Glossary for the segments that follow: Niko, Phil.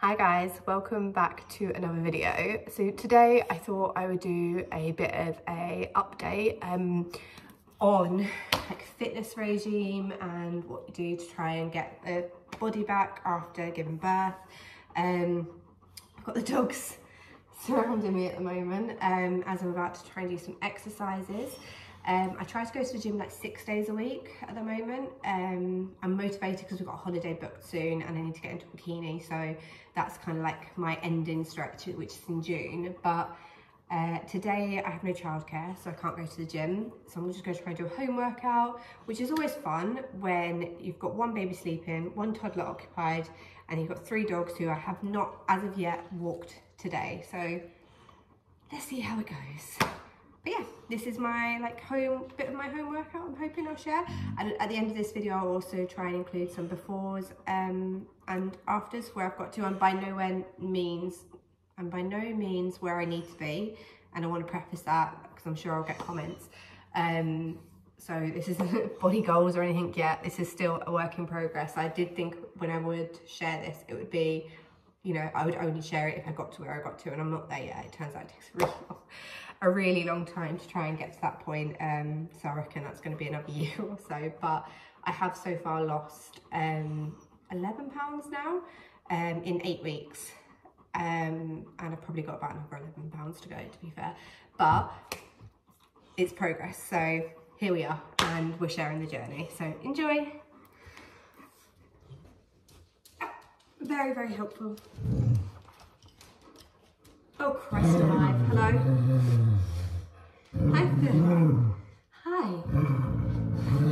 Hi guys, welcome back to another video. So today I thought I would do a bit of a update on like fitness regime and what you do to try and get the body back after giving birth. I've got the dogs surrounding me at the moment as I'm about to try and do some exercises. I try to go to the gym like 6 days a week at the moment. I'm motivated because we've got a holiday booked soon and I need to get into a bikini, so that's kind of like my ending stretch, which is in June. But today I have no childcare, so I can't go to the gym, so I'm just going to try and do a home workout, which is always fun when you've got one baby sleeping, one toddler occupied, and you've got 3 dogs who I have not as of yet walked today. So let's see how it goes. But yeah, this is my like bit of my home workout. I'm hoping I'll share, and at the end of this video I'll also try and include some befores and afters where I've got to. I'm by no means where I need to be, and I want to preface that because I'm sure I'll get comments. So this isn't body goals or anything yet. This is still a work in progress. I did think when I would share this, it would be, you know, I would only share it if I got to where I got to, and I'm not there yet. It turns out it takes a really long time to try and get to that point. So I reckon that's going to be another year or so. But I have so far lost 11 pounds now in 8 weeks, and I've probably got about another 11 pounds to go, to be fair. But it's progress, so here we are, and we're sharing the journey, so enjoy. Very, very helpful. Oh, Christ alive. Hello. Hi, Phil. Hi.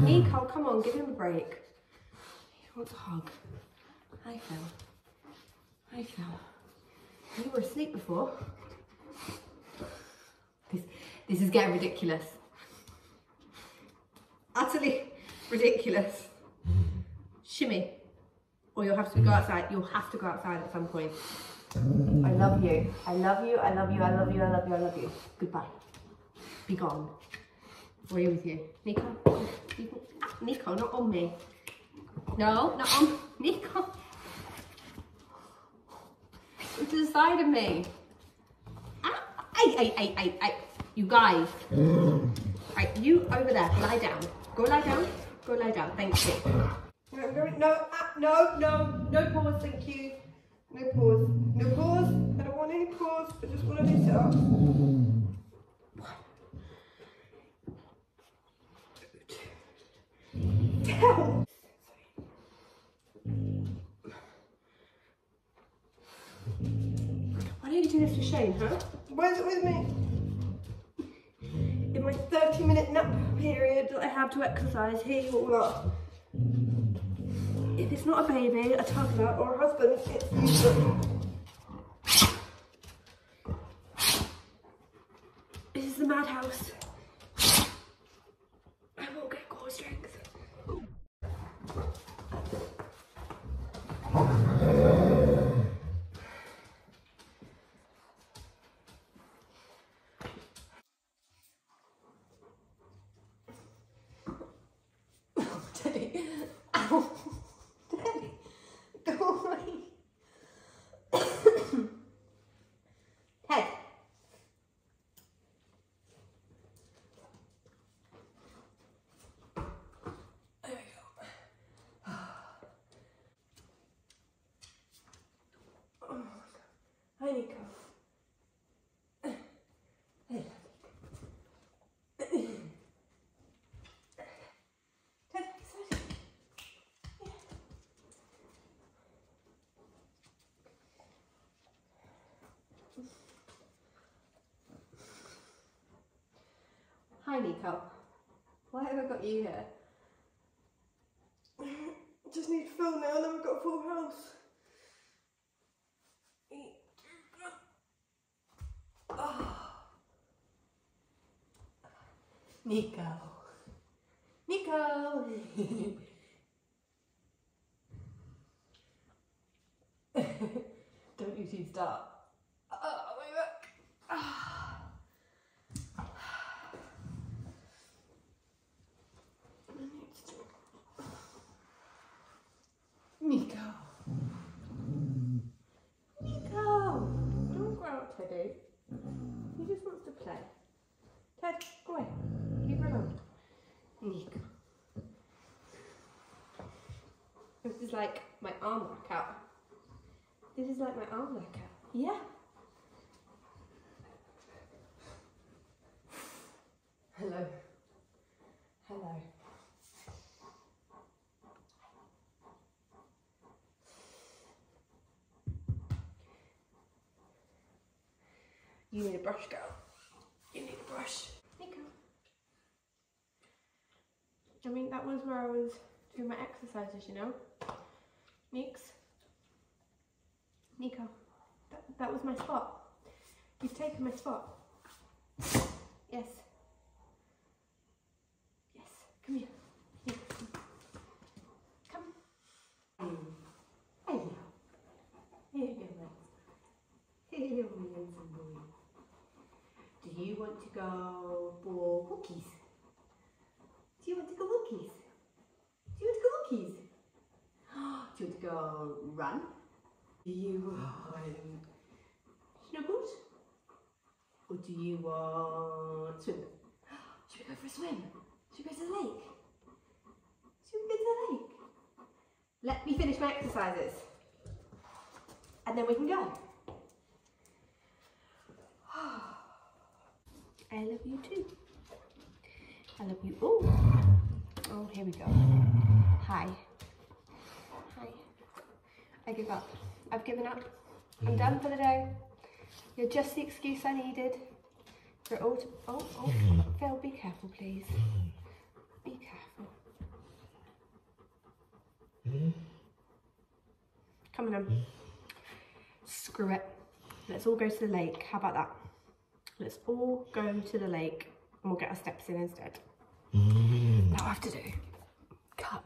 Niko, come on, give him a break. He wants a hug. Hi, Phil. Hi, Phil. You were asleep before. This is getting ridiculous. Utterly ridiculous. Shimmy. Or you'll have to go outside. You'll have to go outside at some point. I love you. I love you. I love you. I love you. I love you. I love you. Goodbye. Be gone. We're here with you. Niko. Niko, not on me. No, not on Niko. It's to the side of me. Ay, ay, ay, ay, ay. You guys. Right, you over there. Lie down. Go lie down. Go lie down. Thank you. No pause, thank you. No pause, no pause. I don't want any pause, but just want to do sit up. 1, 2, 3. Why don't you do this for Shane, huh? Why is it with me? In my 30-minute nap period that I have to exercise, here you all are. If it's not a baby, a toddler, or a husband, it's useless. This is the madhouse. I will get core strength. Hi, Niko. Hi, Niko. Why have I got you here? Just need Phil now, and then we've got a full house. Niko. Niko. Don't you tease that. Oh, my back. Niko. like my arm workout. This is like my arm workout. Yeah. Hello. Hello. You need a brush, girl. You need a brush. Niko. I mean, that was where I was doing my exercises, you know? Neeks. Niko. That was my spot. You've taken my spot. Yes. Yes. Come here. Here. Come. There you go. Here you go, Max. Here you go, handsome boy. Do you want to go for walkies? Do you want to go walkies? Do you want to go walkies? Do you want to go run? Do you want snuggles? Or do you want swim? Should we go for a swim? Should we go to the lake? Should we go to the lake? Let me finish my exercises. And then we can go. I love you too. I love you. Oh, oh, here we go. Hi. Hi. I give up. I've given up. I'm done for the day. You're just the excuse I needed. For all to... Oh, oh, Phil, be careful, please. Be careful. Come on then. Screw it. Let's all go to the lake. How about that? Let's all go to the lake and we'll get our steps in instead. Now I have to do. Cut.